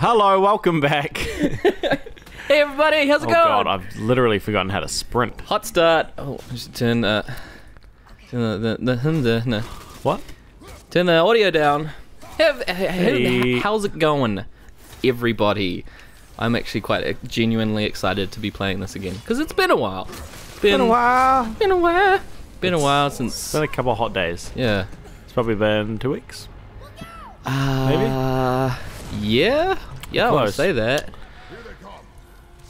Hello, welcome back. Hey everybody, how's it going? Oh god, I've literally forgotten how to sprint. Hot start. Oh, I should turn the what? Turn the audio down. Hey. How's it going, everybody? I'm actually quite genuinely excited to be playing this again because it's been a while. It's been a couple of hot days. Yeah, it's probably been 2 weeks. Maybe. Yeah, yeah, I'll say that.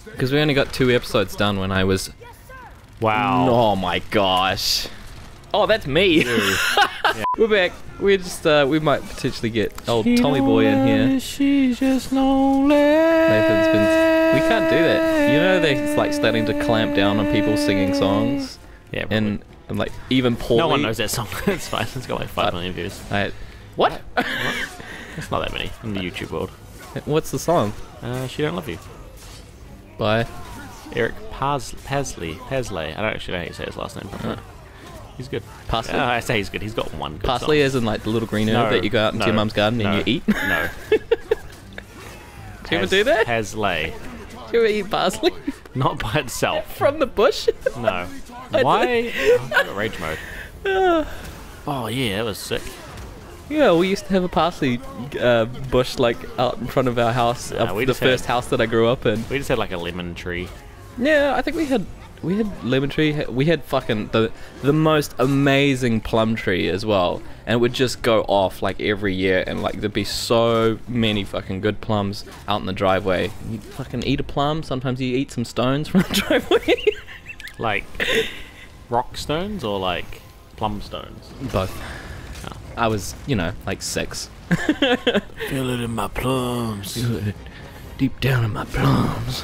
Because we only got 2 episodes done when I was. Wow. Oh my gosh. Oh, that's me. Yeah. We're back. We're just we might potentially get old Tommy Boy in here. She's just lonely. Nathan's been. We can't do that. You know they're like starting to clamp down on people singing songs. Yeah. Probably. And like even Paulie. No one knows that song. It's fine. It's got like 5 million views. What? It's not that many in the YouTube world. What's the song? She Don't Love You. By? Eric Paslay. I don't actually know how you say his last name. He's good. Paslay? I say he's good. He's got one good song. Paslay isn't like the little green herb that you go out into your mum's garden and you eat? No. Do you ever do that? Paslay. Do you ever eat parsley? Not by itself. From the bush? No. Why? Oh, I've got rage mode. Oh yeah, that was sick. Yeah, we used to have a parsley bush like out in front of our house, the first house that I grew up in. We just had like a lemon tree. Yeah, I think we had lemon tree. We had fucking the most amazing plum tree as well, and it would just go off like every year, and like there'd be so many fucking good plums out in the driveway. You'd fucking eat a plum. Sometimes you eat some stones from the driveway. Like rock stones or like plum stones. Both. I was, you know, like 6. Feel it in my plums. Feel it deep down in my plums.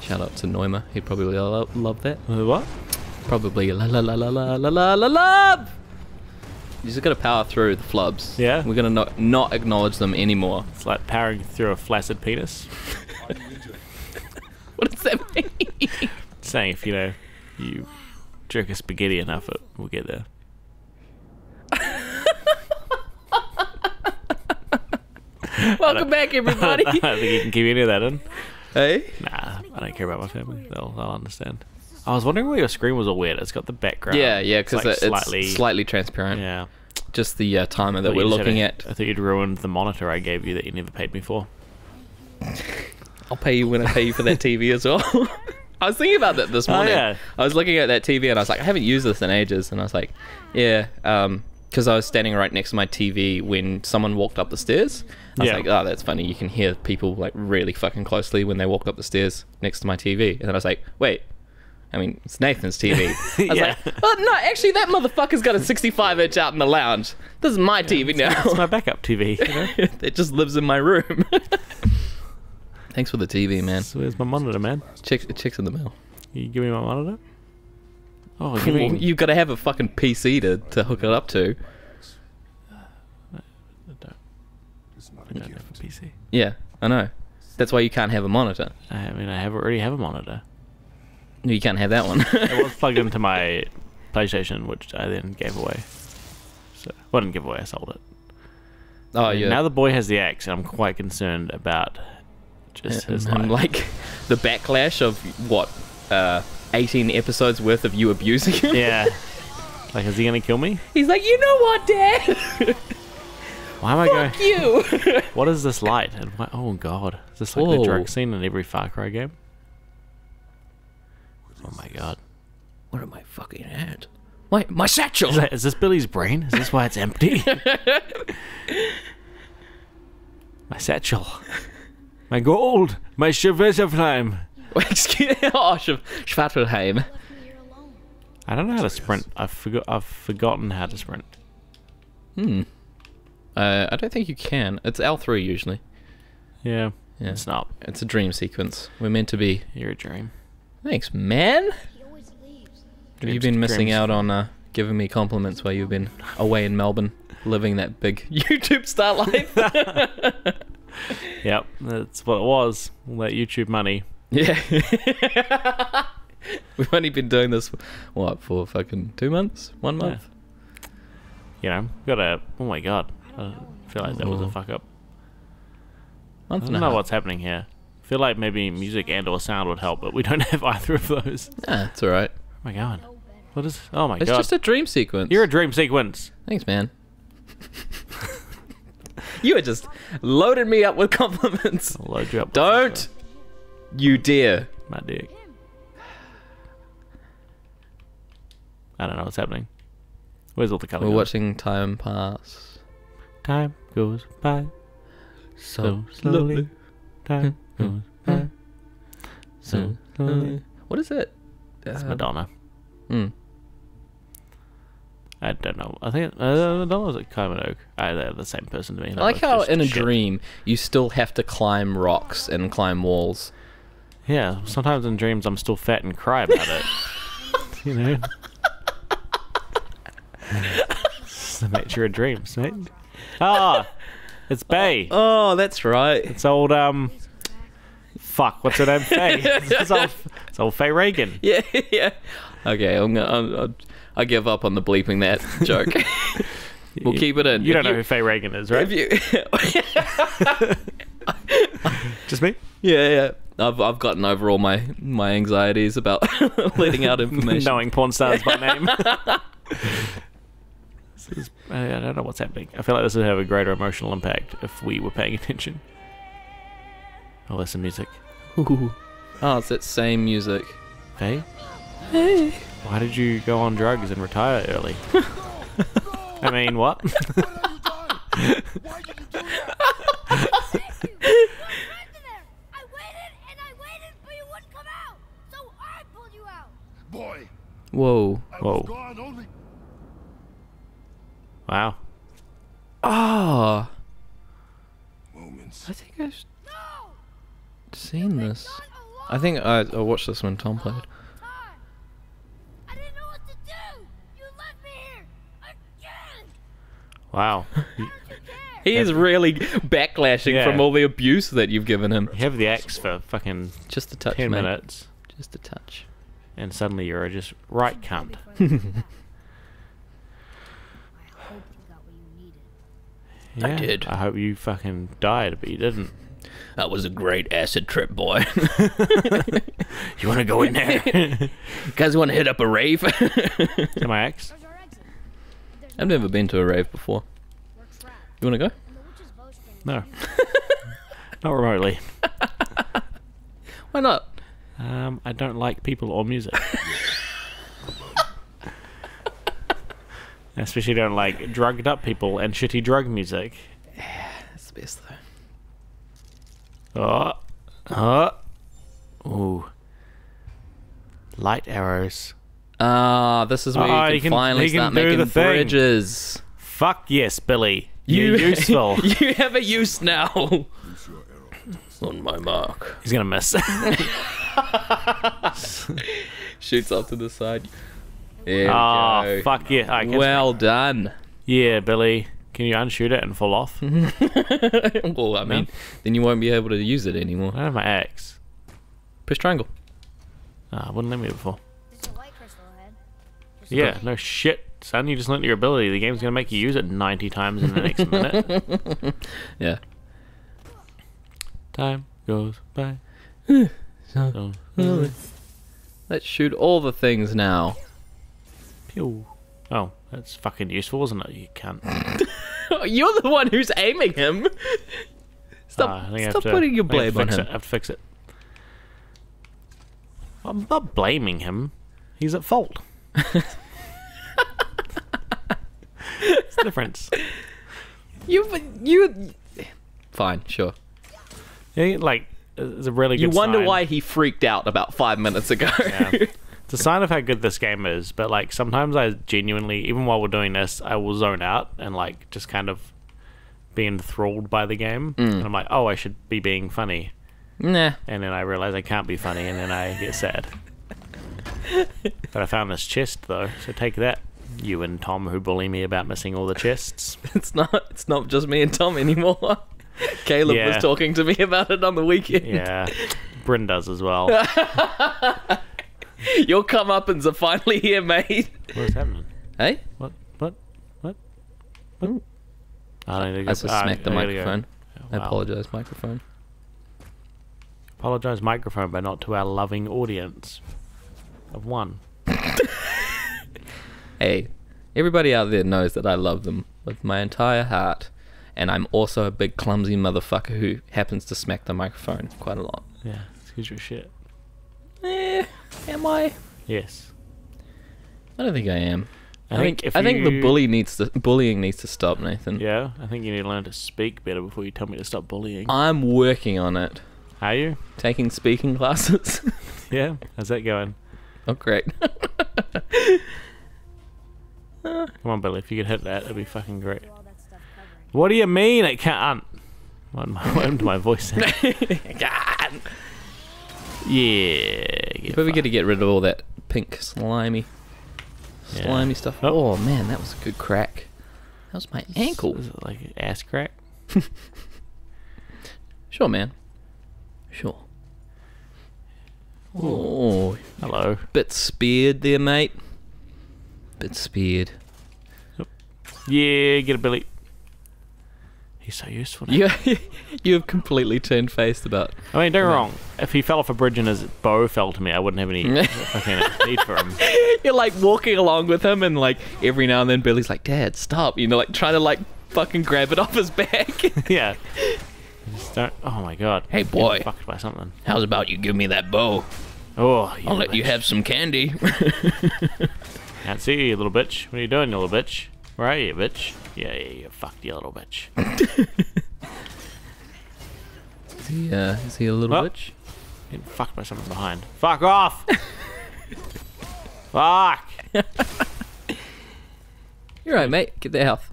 Shout out to Neuma. He'd probably love that. What? Probably la la la la la la la la love. You just gotta power through the flubs. Yeah. We're gonna not acknowledge them anymore. It's like powering through a flaccid penis. What does that mean? Saying if you know you jerk a spaghetti enough, it will get there. Welcome back, everybody. I don't think you can keep any of that in. Hey? Nah, I don't care about my family. They'll understand. I was wondering why your screen was all weird. It's got the background. Yeah, yeah, because it's, like slightly transparent. Yeah. Just the timer that we're looking at. I thought you'd ruined the monitor I gave you that you never paid me for. I'll pay you when I pay you for that TV as well. I was thinking about that this morning. Oh, yeah. I was looking at that TV and I was like, I haven't used this in ages. And I was like, yeah, because I was standing right next to my TV when someone walked up the stairs. I was like, oh, that's funny. You can hear people like really fucking closely when they walk up the stairs next to my TV. And then I was like, wait, I mean, it's Nathan's TV. I was like, oh, no, actually, that motherfucker's got a 65-inch out in the lounge. This is my TV now. It's my backup TV. You know? It just lives in my room. Thanks for the TV, man. So where's my monitor, man? Check's in the mail. You give me my monitor? Oh, you gotta have a fucking PC to hook it up to. I don't have a PC. Yeah, I know. That's why you can't have a monitor. I mean, already have a monitor. No, you can't have that one. It was plugged into my PlayStation, which I then gave away. So, well, I didn't give away, I sold it. Oh, yeah. Now the boy has the axe, and I'm quite concerned about just his life. Like, the backlash of what? 18 episodes worth of you abusing him. Yeah. Like, is he gonna kill me? He's like, you know what, Dad? Why am I going? Fuck you! What is this light? And why... Oh, God. Is this like the drug scene in every Far Cry game? Oh, my God. What am I fucking at? Wait, my satchel! Is this Billy's brain? Is this why it's empty? My satchel. My gold. My Schwerterheim. Excuse me. Oh, Schwartelheim. I don't know how to sprint. I've forgotten how to sprint. Hmm. I don't think you can. It's L3 usually. Yeah. It's not. It's a dream sequence. We're meant to be. You're a dream. Thanks, man. Have you been missing out on giving me compliments while you've been away in Melbourne, living that big YouTube star life? Yep, that's what it was. All that YouTube money. Yeah. We've only been doing this, what, for fucking 2 months? 1 month? Yeah. You know, oh my god. I feel like that was a fuck up. I don't know what's happening here. I feel like maybe music and or sound would help, but we don't have either of those. Yeah, it's alright. Oh my god. What is... Oh my god. It's just a dream sequence. You're a dream sequence. Thanks, man. You had just loaded me up with compliments. I'll load you up. Don't you dare. My dick. I don't know what's happening. Where's all the color? We're watching time pass. Time goes by so slowly. Time goes by so slowly. What is it? It's Madonna. I don't know. I think Madonna's at Kaimanoke. They're the same person to me. I like how in a dream you still have to climb rocks and climb walls. Yeah, sometimes in dreams I'm still fat and cry about it. You know? It's the nature of dreams, mate. Ah! It's Bay. Oh, that's right. It's old, fuck, what's her name? Faye. It's old Faye Reagan. Yeah, yeah. Okay, I give up on the bleeping that joke. We'll keep it in. You don't know who Faye Reagan is, right? Just me? Yeah, yeah. I've gotten over all my anxieties about letting out information. Knowing porn stars by name. I don't know what's happening. I feel like this would have a greater emotional impact if we were paying attention. Oh, that's some music. Ooh. Oh, it's that same music. Hey? Hey. Why did you go on drugs and retire early? I mean, what? Whoa. Whoa. Wow. Ah. Oh. I think I've seen this. I think I watched this when Tom played. I didn't know what to do. You left me here again. Wow. He is really backlashing from all the abuse that you've given him. You have the axe for fucking just a touch, 10 mate. Minutes. Just a touch. And suddenly you're just right cunt. Yeah, I did. I hope you fucking died, but you didn't. That was a great acid trip, boy. You want to go in there? You guys want to hit up a rave? Is that my axe? I've never been to a rave before. You want to go? No. Not remotely. Why not? I don't like people or music. I especially don't like drugged up people and shitty drug music. Yeah, that's the best though. Oh, ooh, light arrows. Ah, this is where you can finally start making bridges. Thing. Fuck yes, Billy. You're useful. You have a use now. On my mark. He's gonna miss. Shoots off to the side. There we go. Fuck yeah. Right, well done. Yeah, Billy. Can you unshoot it and fall off? Well, I mean, then you won't be able to use it anymore. I don't have my axe. Push triangle. Ah, wouldn't let me before. Yeah, no shit, son. You just learned your ability. The game's gonna make you use it 90 times in the next minute. Yeah. Time goes by. So, let's shoot all the things now. Pew. Oh, that's fucking useful, wasn't it? You can't. You're the one who's aiming him. Stop, stop putting your blame on him. I have to fix it. I'm not blaming him. He's at fault. What's the difference? You. Fine, sure. Yeah, like, it's a really good sign. You wonder why he freaked out about 5 minutes ago. Yeah. It's a sign of how good this game is, but, like, sometimes I genuinely, even while we're doing this, I will zone out and, like, just kind of be enthralled by the game. And I'm like, oh, I should be being funny. Nah. And then I realize I can't be funny, and then I get sad. But I found this chest, though, so take that. You and Tom who bully me about missing all the chests. It's not just me and Tom anymore. Caleb was talking to me about it on the weekend. Yeah, Bryn does as well. Your comeuppance are finally here, mate. What's happening? Hey? What? I just smacked the microphone. I apologise, microphone. Apologise microphone, but not to our loving audience of one. Hey, everybody out there knows that I love them with my entire heart, and I'm also a big clumsy motherfucker who happens to smack the microphone quite a lot. Yeah, excuse your shit. Eh, am I? Yes. I don't think I am. I think the bullying needs to stop, Nathan. Yeah, I think you need to learn to speak better before you tell me to stop bullying. I'm working on it. Are you? Taking speaking classes. Yeah, how's that going? Oh, great. Come on, Billy, if you could hit that, it'd be fucking great. What do you mean it can't? What am my voice in? Yeah. You're probably going to get rid of all that pink slimy... yeah. Slimy stuff. Oh. Oh man, that was a good crack. That was my ankle. Was it like an ass crack? Sure, man. Sure. Oh, hello. Bit speared there, mate. Bit speared. Yep. Yeah, get a Billy. He's so useful now. You have completely turned face about. I mean, don't get me wrong. If he fell off a bridge and his bow fell to me, I wouldn't have any fucking need for him. You're like walking along with him, and like every now and then, Billy's like, "Dad, stop!" You know, like trying to like fucking grab it off his back. Yeah. Just don't. Oh my god. Hey boy. Get fucked by something. How's about you give me that bow? Oh. I'll let bitch. You have some candy. Can't see you, little bitch. What are you doing, you little bitch? Where are you, bitch? Yeah, you fucked, you little bitch. Is he a little bitch? Getting fucked by someone behind. Fuck off! Fuck! You're right, mate. Get the health.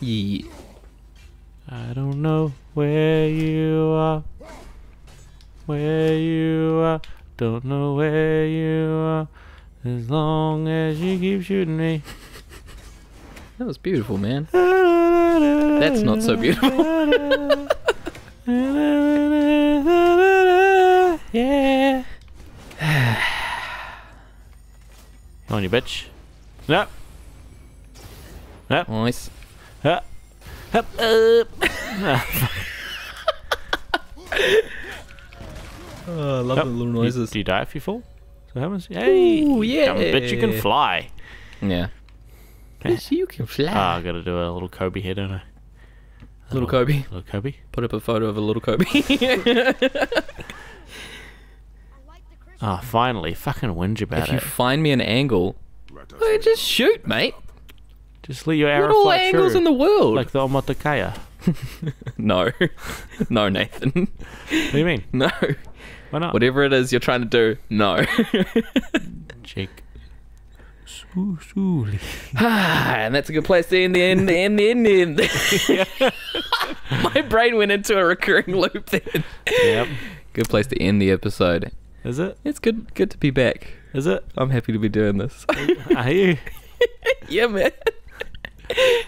Yeah. I don't know where you are. Where you are. Don't know where you are. As long as you keep shooting me. That was beautiful, man. That's not so beautiful. Yeah. Come on, you bitch. No. No. Nice. Hup. Hup. Oh, I love the little noises. Do you die if you fall? So that was, hey, ooh, yeah. Dumb bitch, you can fly. Yeah. Yes, you can fly. Oh, I gotta do a little Kobe here, don't I? Little Kobe. Little Kobe. Put up a photo of a little Kobe. Ah, oh, finally, fucking whinge about it. If you find me an angle, well, just shoot, mate. Just let your arrow fly all angles through. In the world, like the Omotakaya. No, no, Nathan. What do you mean? No. Why not? Whatever it is you're trying to do, no. Cheek. And that's a good place to end. My brain went into a recurring loop then. Yep. Good place to end the episode. Is it? It's good to be back. Is it? I'm happy to be doing this. Are you? Yeah, man.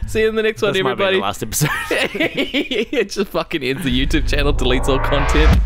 See you in the next one, everybody. This might be the last episode. It just fucking ends the YouTube channel, deletes all content.